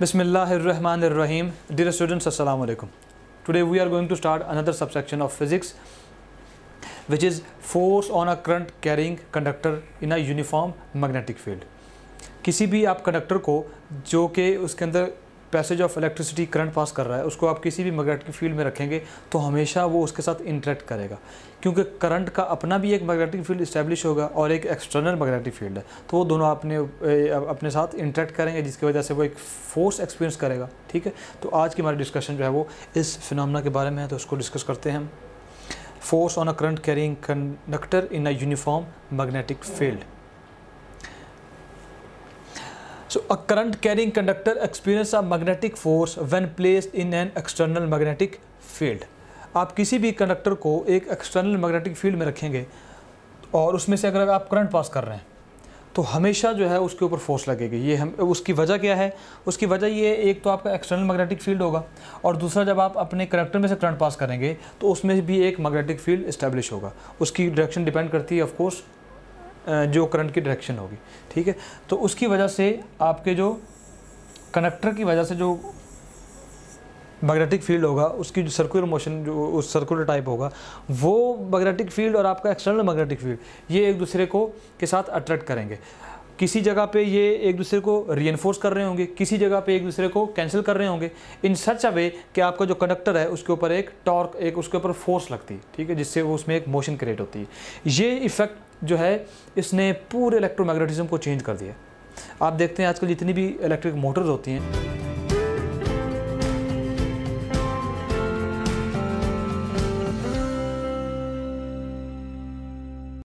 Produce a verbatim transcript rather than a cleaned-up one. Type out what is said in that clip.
Bismillahirrahmanirrahim. Dear students, assalamu alaikum. Today we are going to start another subsection of physics, which is force on a current carrying conductor in a uniform magnetic field. किसी भी आप conductor को जो कि उसके अंदर passage of electricity current pass कर रहा है, उसको आप किसी भी मैग्नेटिक फील्ड में रखेंगे तो हमेशा वो उसके साथ इंटरेक्ट करेगा, क्योंकि करंट का अपना भी एक मैग्नेटिक फील्ड इस्टेब्लिश होगा और एक एक्सटर्नल मैग्नेटिक फील्ड है, तो वो दोनों अपने अपने साथ इंटरेक्ट करेंगे, जिसकी वजह से वो एक फोर्स एक्सपीरियंस करेगा। ठीक है, तो आज की हमारी डिस्कशन जो है वो इस फिनोमेना के बारे में है, तो उसको डिस्कस करते हैं। Force on a current carrying conductor in a uniform magnetic field. So a current carrying conductor experiences a magnetic force when placed in an external magnetic field. आप किसी भी कंडक्टर को एक एक्सटर्नल मैग्नेटिक फील्ड में रखेंगे और उसमें से अगर आप करंट पास कर रहे हैं तो हमेशा जो है उसके ऊपर फोर्स लगेगी। ये हम उसकी वजह क्या है? उसकी वजह ये, एक तो आपका एक्सटर्नल मैग्नेटिक फील्ड होगा और दूसरा जब आप अपने कंडक्टर में से करंट पास करेंगे तो उसमें भी एक मैग्नेटिक फील्ड इस्टेब्लिश होगा। उसकी डायरेक्शन डिपेंड करती है ऑफकोर्स जो करंट की डायरेक्शन होगी। ठीक है, तो उसकी वजह से आपके जो कंडक्टर की वजह से जो मैग्नेटिक फील्ड होगा, उसकी जो सर्कुलर मोशन जो उस सर्कुलर टाइप होगा, वो मैग्नेटिक फील्ड और आपका एक्सटर्नल मैग्नेटिक फील्ड ये एक दूसरे को के साथ अट्रैक्ट करेंगे। किसी जगह पे ये एक दूसरे को रीइन्फोर्स कर रहे होंगे, किसी जगह पे एक दूसरे को कैंसिल कर रहे होंगे, इन सच अ वे कि आपका जो कंडक्टर है उसके ऊपर एक टॉर्क, एक उसके ऊपर फोर्स लगती है। ठीक है, जिससे वो उसमें एक मोशन क्रिएट होती है। ये इफेक्ट जो है इसने पूरे इलेक्ट्रोमैग्नेटिज्म को चेंज कर दिया। आप देखते हैं आजकल जितनी भी इलेक्ट्रिक मोटर्स होती हैं